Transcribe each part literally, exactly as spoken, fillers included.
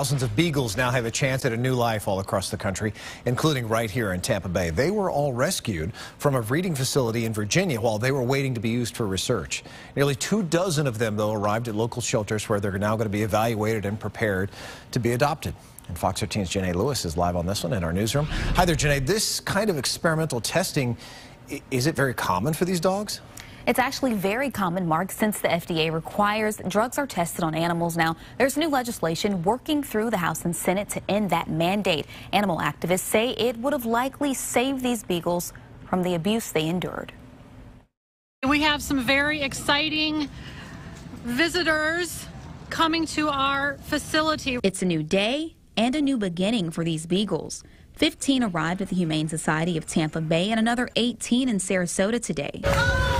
Thousands of beagles now have a chance at a new life all across the country, including right here in Tampa Bay. They were all rescued from a breeding facility in Virginia while they were waiting to be used for research. Nearly two dozen of them, though, arrived at local shelters where they're now going to be evaluated and prepared to be adopted. And Fox thirteen's Janae Lewis is live on this one in our newsroom. Hi there, Janae. This kind of experimental testing, is it very common for these dogs? It's actually very common, Mark, since the F D A requires drugs are tested on animals now. There's new legislation working through the House and Senate to end that mandate. Animal activists say it would have likely saved these beagles from the abuse they endured. We have some very exciting visitors coming to our facility. It's a new day and a new beginning for these beagles. fifteen arrived at the Humane Society of Tampa Bay and another eighteen in Sarasota today. Oh!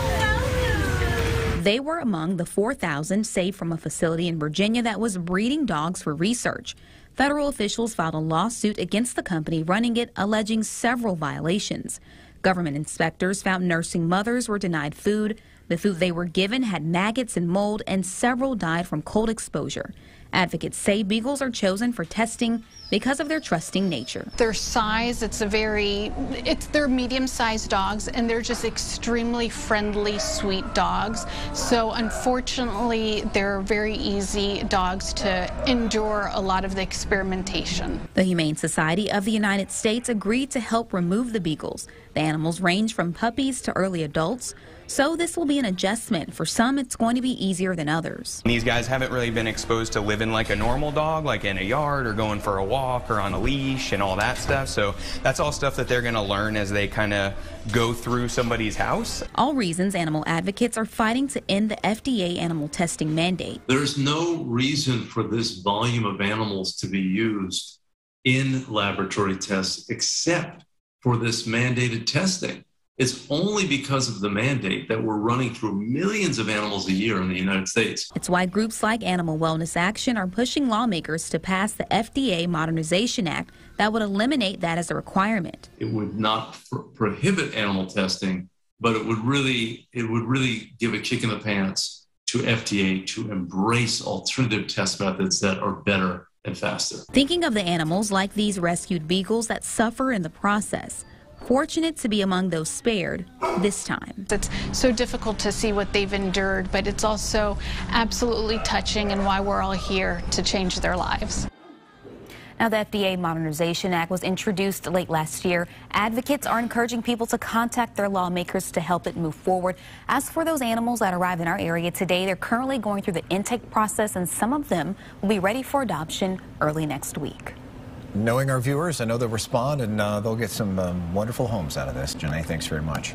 They were among the four thousand saved from a facility in Virginia that was breeding dogs for research. Federal officials filed a lawsuit against the company running it, alleging several violations. Government inspectors found nursing mothers were denied food. The food they were given had maggots and mold, and several died from cold exposure. Advocates say beagles are chosen for testing because of their trusting nature. Their size, it's a very, it's they're medium-sized dogs, and they're just extremely friendly, sweet dogs. So unfortunately, they're very easy dogs to endure a lot of the experimentation. The Humane Society of the United States agreed to help remove the beagles. The animals range from puppies to early adults, so this will be an adjustment. For some, it's going to be easier than others. These guys haven't really been exposed to living like a normal dog, like in a yard or going for a walk. walk or on a leash and all that stuff. So that's all stuff that they're going to learn as they kind of go through somebody's house. All reasons animal advocates are fighting to end the F D A animal testing mandate. There's no reason for this volume of animals to be used in laboratory tests except for this mandated testing. It's only because of the mandate that we're running through millions of animals a year in the United States. It's why groups like Animal Wellness Action are pushing lawmakers to pass the F D A Modernization Act that would eliminate that as a requirement. It would not pr- prohibit animal testing, but it would really, it would really give a kick in the pants to F D A to embrace alternative test methods that are better and faster. Thinking of the animals like these rescued beagles that suffer in the process. Fortunate to be among those spared this time. It's so difficult to see what they've endured, but it's also absolutely touching and why we're all here, to change their lives. Now, the F D A Modernization Act was introduced late last year. Advocates are encouraging people to contact their lawmakers to help it move forward. As for those animals that arrive in our area today, they're currently going through the intake process, and some of them will be ready for adoption early next week. Knowing our viewers, I know they'll respond, and uh, they'll get some um, wonderful homes out of this. Janae, thanks very much.